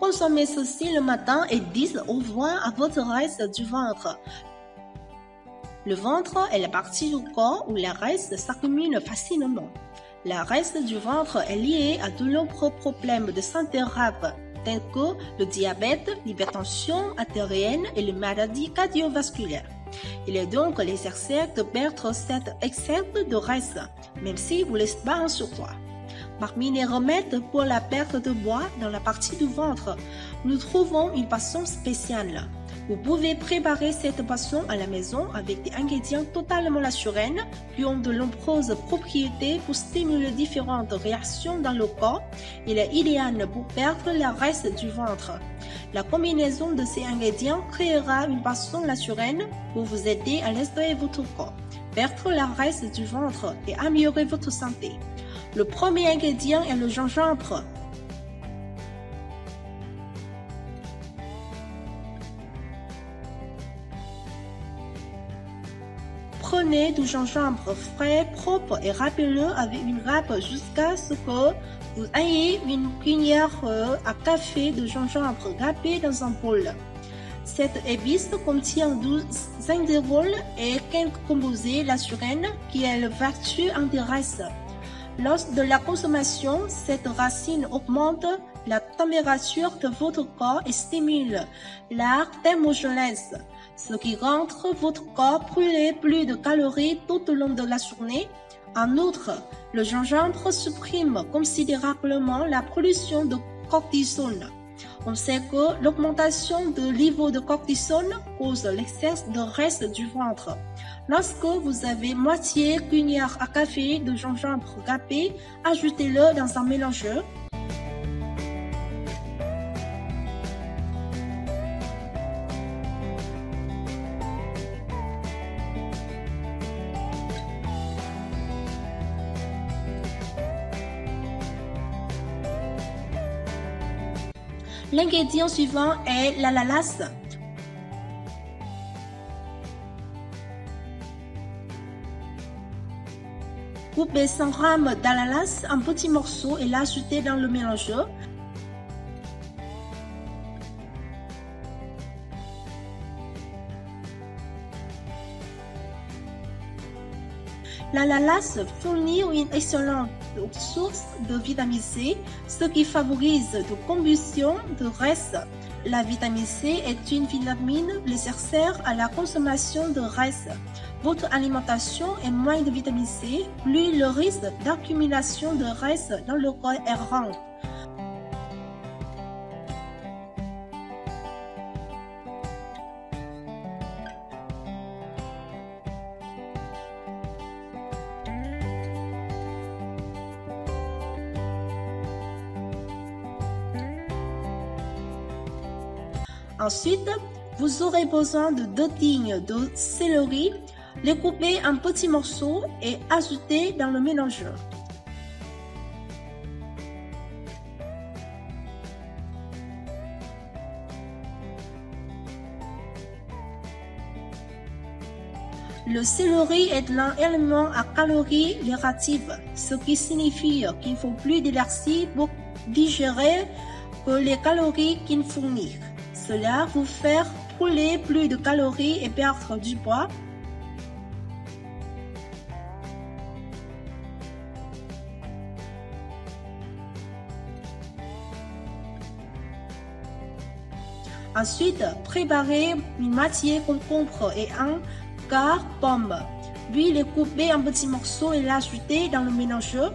Consommez ceci le matin et dites au revoir à votre reste du ventre. Le ventre est la partie du corps où le reste s'accumule facilement. Le reste du ventre est lié à de nombreux problèmes de santé graves, tels que le diabète, l'hypertension artérielle et les maladies cardiovasculaires. Il est donc nécessaire de perdre cet excès de reste, même si vous n'êtes pas en surpoids. Parmi les remèdes pour la perte de poids dans la partie du ventre, nous trouvons une boisson spéciale. Vous pouvez préparer cette boisson à la maison avec des ingrédients totalement naturels qui ont de nombreuses propriétés pour stimuler différentes réactions dans le corps. Il est idéal pour perdre le reste du ventre. La combinaison de ces ingrédients créera une boisson naturelle pour vous aider à restaurer votre corps, perdre le reste du ventre et améliorer votre santé. Le premier ingrédient est le gingembre. Prenez du gingembre frais, propre et râpez-le avec une râpe jusqu'à ce que vous ayez une cuillère à café de gingembre râpé dans un bol. Cette épice contient 12 indéroles et 15 composés naturels qui est le vertu anti-reste. Lors de la consommation, cette racine augmente la température de votre corps et stimule la thermogenèse, ce qui rend votre corps brûler plus de calories tout au long de la journée. En outre, le gingembre supprime considérablement la production de cortisol. On sait que l'augmentation du niveau de cortisol cause l'excès de reste du ventre. Lorsque vous avez moitié cuillère à café de gingembre râpé, ajoutez-le dans un mélangeur. L'ingrédient suivant est l'ananas. Coupez 100 g d'ananas en petits morceaux et l'ajoutez dans le mélangeur. L'ananas fournit une excellente source de vitamine C, ce qui favorise la combustion de reste. La vitamine C est une vitamine nécessaire à la consommation de reste. Votre alimentation est moins de vitamine C, plus le risque d'accumulation de reste dans le corps est grand. Ensuite, vous aurez besoin de 2 tignes de céleri, les couper en petits morceaux et ajouter dans le mélangeur. Le céleri est un élément à calories négatives, ce qui signifie qu'il faut plus d'énergie pour digérer que les calories qu'il fournit. Cela vous faire brûler plus de calories et perdre du poids. Ensuite, préparez une moitié concombre et un quart pomme. Puis les couper en petits morceaux et l'ajouter dans le mélangeur.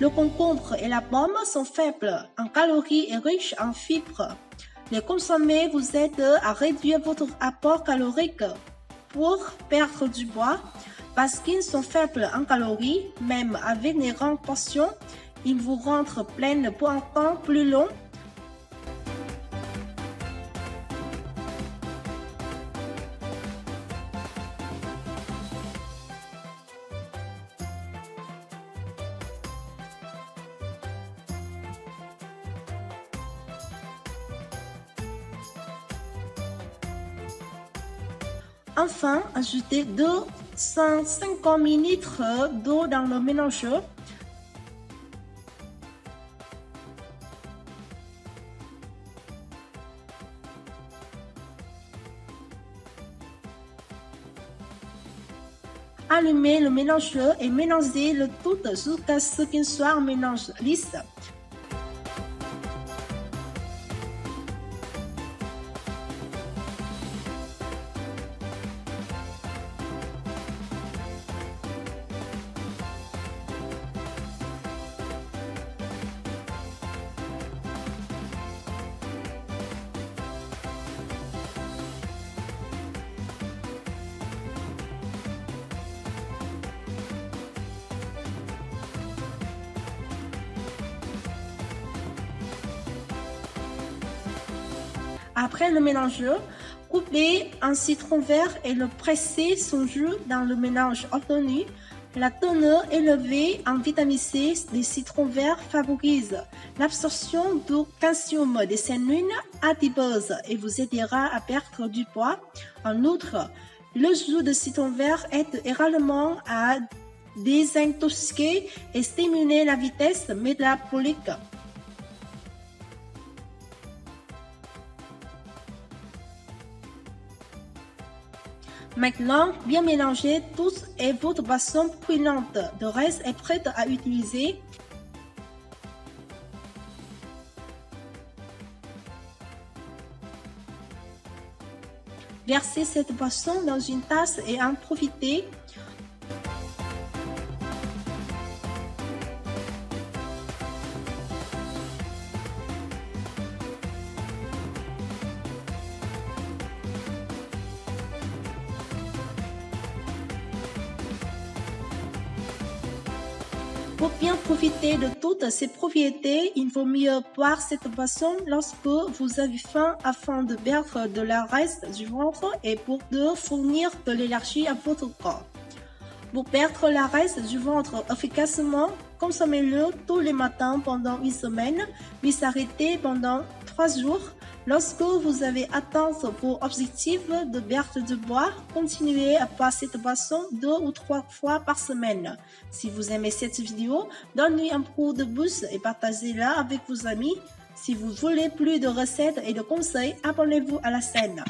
Le concombre et la pomme sont faibles en calories et riches en fibres. Les consommer vous aide à réduire votre apport calorique pour perdre du poids. Parce qu'ils sont faibles en calories, même avec des grandes portions, ils vous rendent pleine pour un temps plus long. Enfin, ajoutez 250 ml d'eau dans le mélangeur. Allumez le mélangeur et mélangez le tout jusqu'à ce qu'il soit un mélange lisse. Après le mélangeur, coupez un citron vert et le pressez son jus dans le mélange obtenu. La teneur élevée en vitamine C des citrons verts favorise l'absorption du calcium des cellules adipeuses et vous aidera à perdre du poids. En outre, le jus de citron vert aide également à désintoxiquer et stimuler la vitesse métabolique. Maintenant, bien mélanger tous et votre boisson brûlante de reste est prête à utiliser. Versez cette boisson dans une tasse et en profitez. Pour bien profiter de toutes ces propriétés, il vaut mieux boire cette boisson lorsque vous avez faim afin de perdre de la graisse du ventre et pour de fournir de l'énergie à votre corps. Pour perdre la graisse du ventre efficacement, consommez-le tous les matins pendant une semaine, puis s'arrêtez pendant 3 jours. Lorsque vous avez atteint vos objectifs de perte de poids, continuez à boire cette boisson 2 ou 3 fois par semaine. Si vous aimez cette vidéo, donnez-lui un pouce de pouce et partagez-la avec vos amis. Si vous voulez plus de recettes et de conseils, abonnez-vous à la chaîne.